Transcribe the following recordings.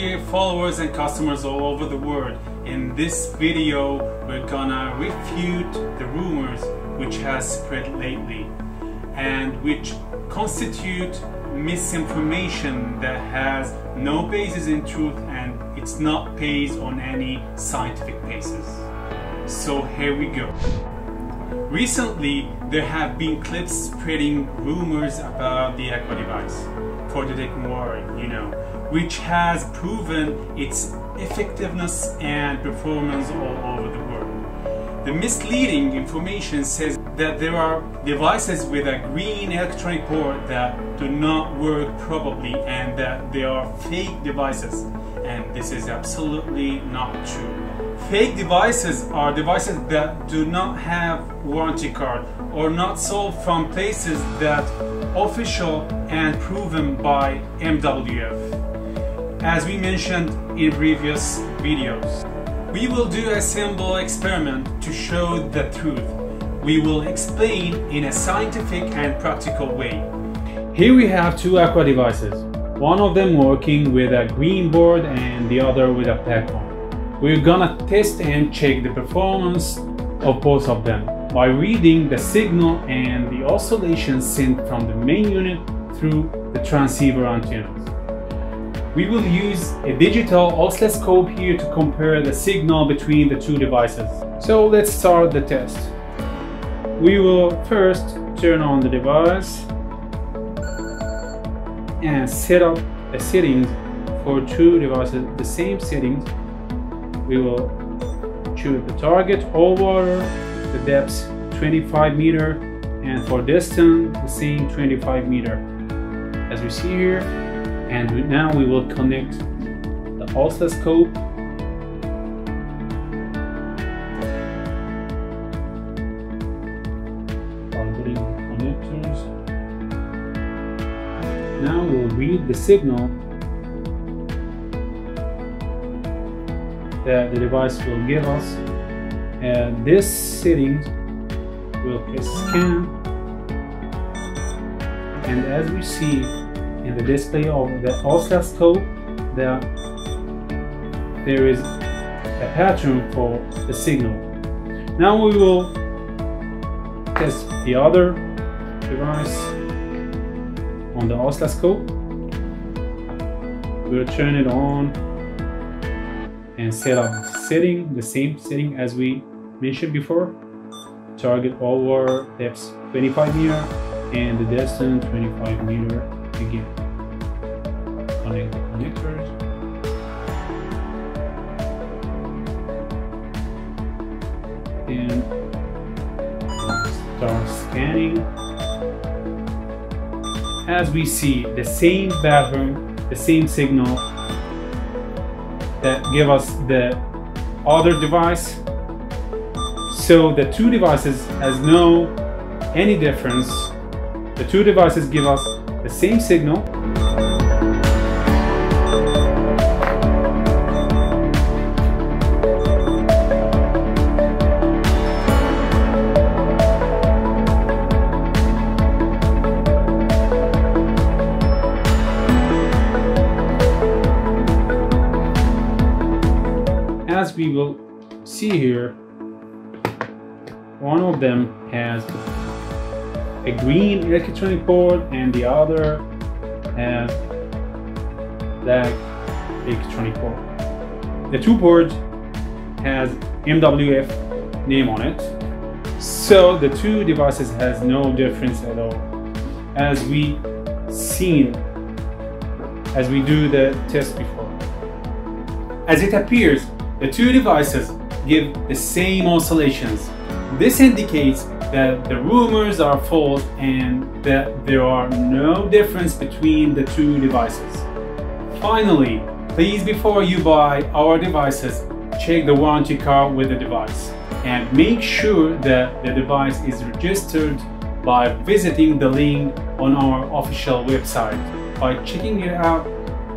dear followers and customers all over the world. In this video we're gonna refute the rumors which has spread lately and which constitute misinformation that has no basis in truth, and it's not based on any scientific basis. So here we go. Recently there have been clips spreading rumors about the Aqua device for the detecting water, you know, which has proven its effectiveness and performance all over the world. The misleading information says that there are devices with a green electronic board that do not work properly and that they are fake devices, and this is absolutely not true. Fake devices are devices that do not have warranty card or not sold from places that official and proven by MWF. As we mentioned in previous videos, we will do a simple experiment to show the truth. We will explain in a scientific and practical way. Here we have two Aqua devices, one of them working with a green board and the other with a black one. We're gonna test and check the performance of both of them by reading the signal and the oscillation sent from the main unit through the transceiver antennas. We will use a digital oscilloscope here to compare the signal between the two devices. So let's start the test. We will first turn on the device and set up the settings for two devices, the same settings. We will choose the target, all water, the depth 25 meter, and for distance the same 25 meter as we see here. And now we will connect the oscilloscope. Connectors. Now we'll read the signal that the device will give us. And this setting will press scan, and as we see in the display of the oscilloscope that there is a pattern for the signal. Now we will test the other device on the oscilloscope. We'll turn it on and set up the setting, the same setting as we mentioned before. Target all water, depth 25 meter, and the distance 25 meter again. Connect the connectors. And start scanning. As we see, the same pattern, the same signal that gave us the other device. So the two devices has no any difference. The two devices give us the same signal. As we will see here, one of them has a green electronic board and the other has black electronic board. The two boards has MWF name on it, so the two devices has no difference at all. As we do the test before, as it appears, the two devices give the same oscillations. This indicates that the rumors are false and that there are no difference between the two devices. Finally, please, before you buy our devices, check the warranty card with the device and make sure that the device is registered by visiting the link on our official website, by checking it out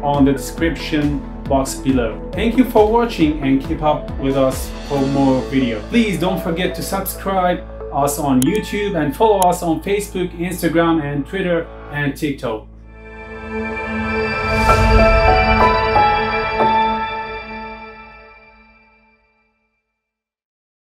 on the description box below. Thank you for watching and keep up with us for more videos. Please don't forget to subscribe us on YouTube and follow us on Facebook, Instagram, and Twitter and TikTok.